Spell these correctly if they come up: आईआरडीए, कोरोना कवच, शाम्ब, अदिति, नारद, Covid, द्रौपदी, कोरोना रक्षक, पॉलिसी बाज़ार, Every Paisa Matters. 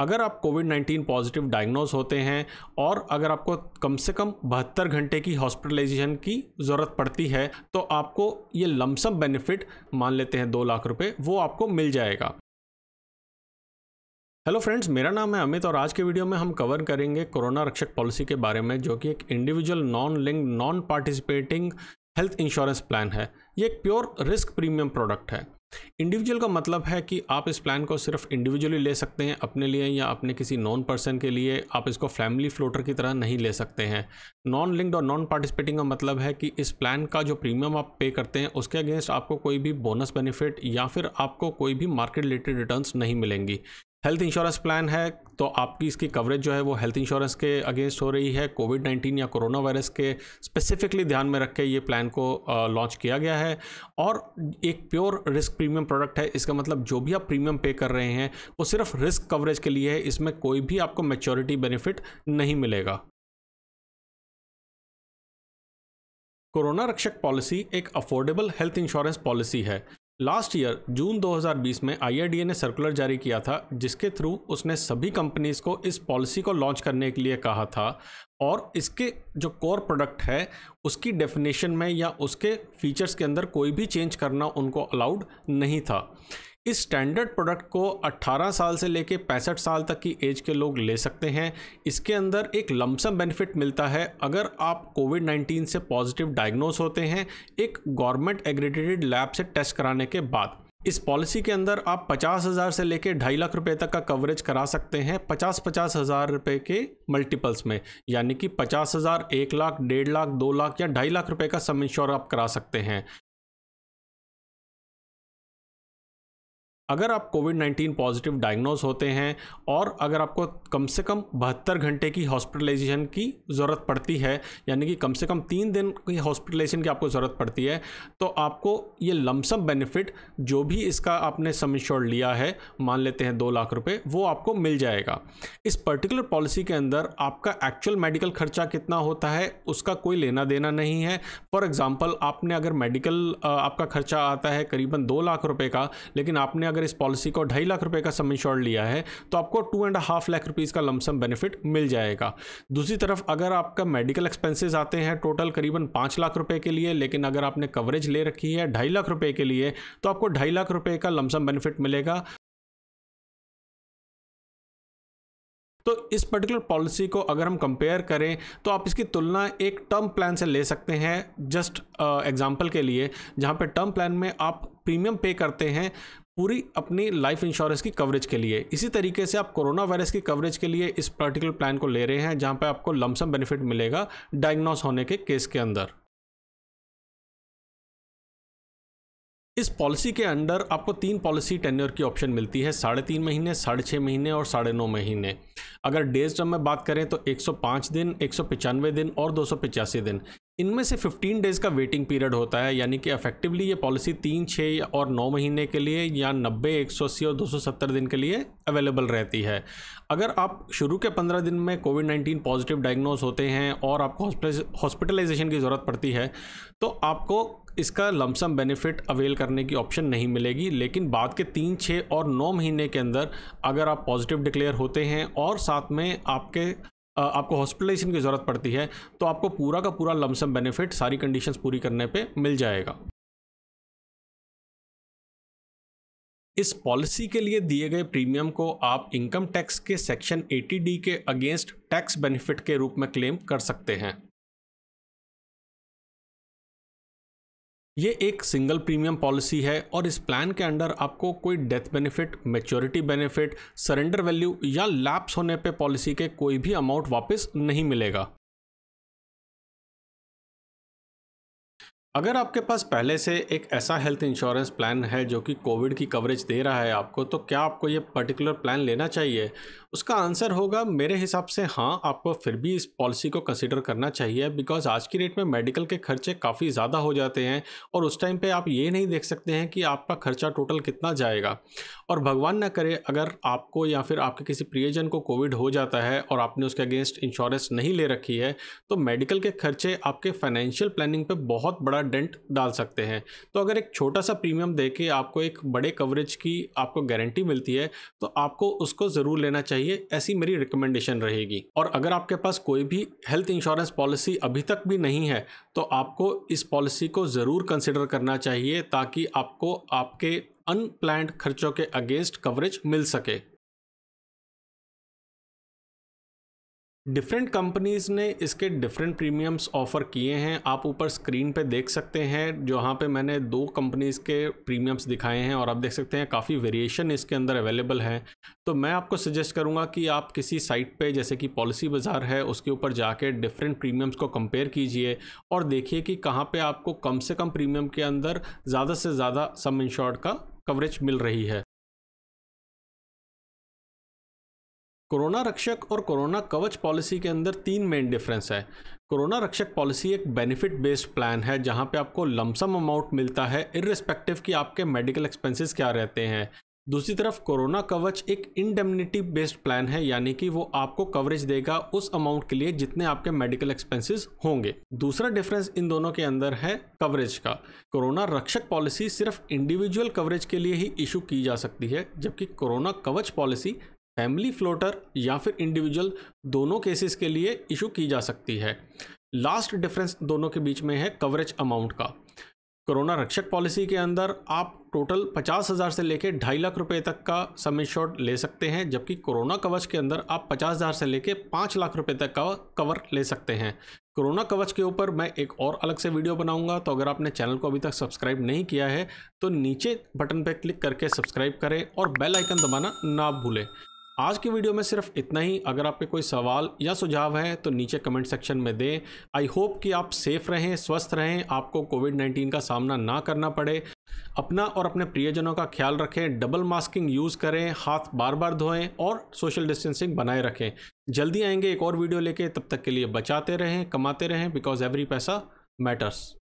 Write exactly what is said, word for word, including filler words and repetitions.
अगर आप COVID nineteen positive diagnose होते हैं और अगर आपको कम से कम बहत्तर घंटे की हॉस्पिटलाइजेशन की ज़रूरत पड़ती है तो आपको ये लमसम बेनिफिट मान लेते हैं दो लाख रुपए वो आपको मिल जाएगा। हेलो फ्रेंड्स, मेरा नाम है अमित और आज के वीडियो में हम कवर करेंगे कोरोना रक्षक पॉलिसी के बारे में, जो कि एक individual non link non participating health insurance plan है। ये एक प्योर रिस्क प्रीमियम प्रोडक्ट है। इंडिविजुअल का मतलब है कि आप इस प्लान को सिर्फ इंडिविजुअली ले सकते हैं अपने लिए या अपने किसी नॉन पर्सन के लिए। आप इसको फैमिली फ्लोटर की तरह नहीं ले सकते हैं। नॉन लिंक्ड और नॉन पार्टिसिपेटिंग का मतलब है कि इस प्लान का जो प्रीमियम आप पे करते हैं उसके अगेंस्ट आपको कोई भी बोनस बेनिफिट या फिर आपको कोई भी मार्केट रिलेटेड रिटर्न्स नहीं मिलेंगी। हेल्थ इंश्योरेंस प्लान है तो आपकी इसकी कवरेज जो है वो हेल्थ इंश्योरेंस के अगेंस्ट हो रही है। कोविड नाइन्टीन या कोरोना वायरस के स्पेसिफिकली ध्यान में रख के ये प्लान को लॉन्च किया गया है और एक प्योर रिस्क प्रीमियम प्रोडक्ट है। इसका मतलब जो भी आप प्रीमियम पे कर रहे हैं वो सिर्फ रिस्क कवरेज के लिए है। इसमें कोई भी आपको मैच्योरिटी बेनिफिट नहीं मिलेगा। कोरोना रक्षक पॉलिसी एक अफोर्डेबल हेल्थ इंश्योरेंस पॉलिसी है। लास्ट ईयर जून दो हज़ार बीस में आई आर डी ए ने सर्कुलर जारी किया था जिसके थ्रू उसने सभी कंपनीज़ को इस पॉलिसी को लॉन्च करने के लिए कहा था और इसके जो कोर प्रोडक्ट है उसकी डेफिनेशन में या उसके फीचर्स के अंदर कोई भी चेंज करना उनको अलाउड नहीं था। इस स्टैंडर्ड प्रोडक्ट को अट्ठारह साल से लेकर पैंसठ साल तक की एज के लोग ले सकते हैं। इसके अंदर एक लमसम बेनिफिट मिलता है अगर आप कोविड नाइन्टीन से पॉजिटिव डायग्नोज होते हैं एक गवर्नमेंट एग्रीडेटेड लैब से टेस्ट कराने के बाद। इस पॉलिसी के अंदर आप पचास हज़ार से लेकर ढाई लाख रुपए तक का कवरेज करा सकते हैं पचास पचास हज़ार रुपये के मल्टीपल्स में, यानी कि पचास हज़ार, एक लाख, डेढ़ लाख, दो लाख या ढाई लाख रुपये का सम इंश्योर आप करा सकते हैं। अगर आप कोविड नाइन्टीन पॉजिटिव डायग्नोज होते हैं और अगर आपको कम से कम बहत्तर घंटे की हॉस्पिटलाइजेशन की ज़रूरत पड़ती है, यानी कि कम से कम तीन दिन की हॉस्पिटलाइजेशन की आपको ज़रूरत पड़ती है, तो आपको ये लमसम बेनिफिट जो भी इसका आपने सम इंश्योर लिया है मान लेते हैं दो लाख रुपए वो आपको मिल जाएगा। इस पर्टिकुलर पॉलिसी के अंदर आपका एक्चुअल मेडिकल खर्चा कितना होता है उसका कोई लेना देना नहीं है। फॉर एग्ज़ाम्पल, आपने अगर मेडिकल आपका खर्चा आता है करीबन दो लाख रुपये का, लेकिन आपने अगर इस पॉलिसी को ढाई लाख रुपए का सम इंश्योर लिया है तो आपको two and half lakh rupees का लमसम बेनिफिट मिल जाएगा। दूसरी तरफ अगर आपका मेडिकल एक्सपेंसेस आते हैं टोटल करीबन पाँच लाख रुपए के लिए, लेकिन अगर आपने कवरेज ले रखी है ढाई लाख रुपए के लिए तो आपको ढाई लाख रुपए का लमसम बेनिफिट मिलेगा। तो इस पर्टिकुलर पॉलिसी को अगर हम कंपेयर करें तो आप इसकी तुलना एक टर्म प्लान से ले सकते हैं। जस्ट एग्जांपल के लिए, जहां पे टर्म प्लान में आप प्रीमियम पे करते हैं पूरी अपनी लाइफ इंश्योरेंस की कवरेज के लिए, इसी तरीके से आप कोरोना वायरस की कवरेज के लिए इस पर्टिकुलर प्लान को ले रहे हैं जहां पे आपको लमसम बेनिफिट मिलेगा डायग्नोज होने के केस के अंदर। इस पॉलिसी के अंडर आपको तीन पॉलिसी टेन्योर की ऑप्शन मिलती है, साढ़े तीन महीने, साढ़े छः महीने और साढ़े नौ महीने। अगर डेज टर्म में बात करें तो एक सौ पाँच दिन, एक सौ पचानवे दिन और दो सौ पचासी दिन। इनमें से पंद्रह डेज़ का वेटिंग पीरियड होता है, यानी कि अफेक्टिवली ये पॉलिसी तीन, छः और नौ महीने के लिए या नब्बे, एक सौ अस्सी और दो सौ सत्तर दिन के लिए अवेलेबल रहती है। अगर आप शुरू के पंद्रह दिन में कोविड नाइन्टीन पॉजिटिव डायग्नोज होते हैं और आपको हॉस्पिटलाइजेशन की ज़रूरत पड़ती है तो आपको इसका लमसम बेनिफिट अवेल करने की ऑप्शन नहीं मिलेगी, लेकिन बाद के तीन, छः और नौ महीने के अंदर अगर आप पॉजिटिव डिक्लेयर होते हैं और साथ में आपके आपको हॉस्पिटलाइजेशन की ज़रूरत पड़ती है तो आपको पूरा का पूरा लमसम बेनिफिट सारी कंडीशंस पूरी करने पे मिल जाएगा। इस पॉलिसी के लिए दिए गए प्रीमियम को आप इनकम टैक्स के सेक्शन अस्सी डी के अगेंस्ट टैक्स बेनिफिट के रूप में क्लेम कर सकते हैं। ये एक सिंगल प्रीमियम पॉलिसी है और इस प्लान के अंडर आपको कोई death benefit, maturity benefit, surrender value या लैप्स होने पे पॉलिसी के कोई भी अमाउंट वापस नहीं मिलेगा। अगर आपके पास पहले से एक ऐसा हेल्थ इंश्योरेंस प्लान है जो कि कोविड की कवरेज दे रहा है आपको, तो क्या आपको ये पर्टिकुलर प्लान लेना चाहिए? उसका आंसर होगा मेरे हिसाब से हाँ, आपको फिर भी इस पॉलिसी को कंसीडर करना चाहिए। बिकॉज़ आज की डेट में मेडिकल के खर्चे काफ़ी ज़्यादा हो जाते हैं और उस टाइम पे आप ये नहीं देख सकते हैं कि आपका खर्चा टोटल कितना जाएगा। और भगवान ना करे अगर आपको या फिर आपके किसी प्रियजन को कोविड हो जाता है और आपने उसके अगेंस्ट इंश्योरेंस नहीं ले रखी है तो मेडिकल के खर्चे आपके फाइनेंशियल प्लानिंग पर बहुत बड़ा डेंट डाल सकते हैं। तो अगर एक छोटा सा प्रीमियम दे के आपको एक बड़े कवरेज की आपको गारंटी मिलती है तो आपको उसको ज़रूर लेना चाहिए, ऐसी मेरी रिकमेंडेशन रहेगी। और अगर आपके पास कोई भी हेल्थ इंश्योरेंस पॉलिसी अभी तक भी नहीं है तो आपको इस पॉलिसी को ज़रूर कंसिडर करना चाहिए ताकि आपको आपके अनप्लान्ड खर्चों के अगेंस्ट कवरेज मिल सके। डिफरेंट कंपनीज़ ने इसके डिफरेंट प्रीमियम्स ऑफ़र किए हैं। आप ऊपर स्क्रीन पे देख सकते हैं जहाँ पे मैंने दो कंपनीज़ के प्रीमियम्स दिखाए हैं और आप देख सकते हैं काफ़ी वेरिएशन इसके अंदर अवेलेबल है। तो मैं आपको सजेस्ट करूँगा कि आप किसी साइट पे जैसे कि पॉलिसी बाज़ार है उसके ऊपर जाके डिफरेंट प्रीमियम्स को कंपेयर कीजिए और देखिए कि कहाँ पर आपको कम से कम प्रीमियम के अंदर ज़्यादा से ज़्यादा सम इंश्योर्ड का कवरेज मिल रही है। कोरोना रक्षक और कोरोना कवच पॉलिसी के अंदर तीन मेन डिफरेंस है। कोरोना रक्षक पॉलिसी एक बेनिफिट बेस्ड प्लान है जहां पे आपको लमसम अमाउंट मिलता है इररिस्पेक्टिव कि आपके मेडिकल एक्सपेंसेस क्या रहते हैं। दूसरी तरफ कोरोना कवच एक इंडेमनिटी बेस्ड प्लान है, यानी कि वो आपको कवरेज देगा उस अमाउंट के लिए जितने आपके मेडिकल एक्सपेंसेस होंगे। दूसरा डिफरेंस इन दोनों के अंदर है कवरेज का। कोरोना रक्षक पॉलिसी सिर्फ इंडिविजुअल कवरेज के लिए ही इशू की जा सकती है, जबकि कोरोना कवच पॉलिसी फैमिली फ्लोटर या फिर इंडिविजुअल दोनों केसेस के लिए इशू की जा सकती है। लास्ट डिफरेंस दोनों के बीच में है कवरेज अमाउंट का। कोरोना रक्षक पॉलिसी के अंदर आप टोटल पचास हज़ार से लेकर ढाई लाख रुपए तक का सम इंश्योर्ड ले सकते हैं, जबकि कोरोना कवच के अंदर आप पचास हज़ार से लेकर पाँच लाख रुपए तक का कवर ले सकते हैं। कोरोना कवच के ऊपर मैं एक और अलग से वीडियो बनाऊंगा, तो अगर आपने चैनल को अभी तक सब्सक्राइब नहीं किया है तो नीचे बटन पर क्लिक करके सब्सक्राइब करें और बेल आइकन दबाना ना भूलें। आज की वीडियो में सिर्फ इतना ही। अगर आप पे कोई सवाल या सुझाव है तो नीचे कमेंट सेक्शन में दें। आई होप कि आप सेफ रहें, स्वस्थ रहें, आपको कोविड नाइन्टीन का सामना ना करना पड़े। अपना और अपने प्रियजनों का ख्याल रखें, डबल मास्किंग यूज़ करें, हाथ बार बार धोएं और सोशल डिस्टेंसिंग बनाए रखें। जल्दी आएंगे एक और वीडियो लेके, तब तक के लिए बचाते रहें, कमाते रहें, बिकॉज एवरी पैसा मैटर्स।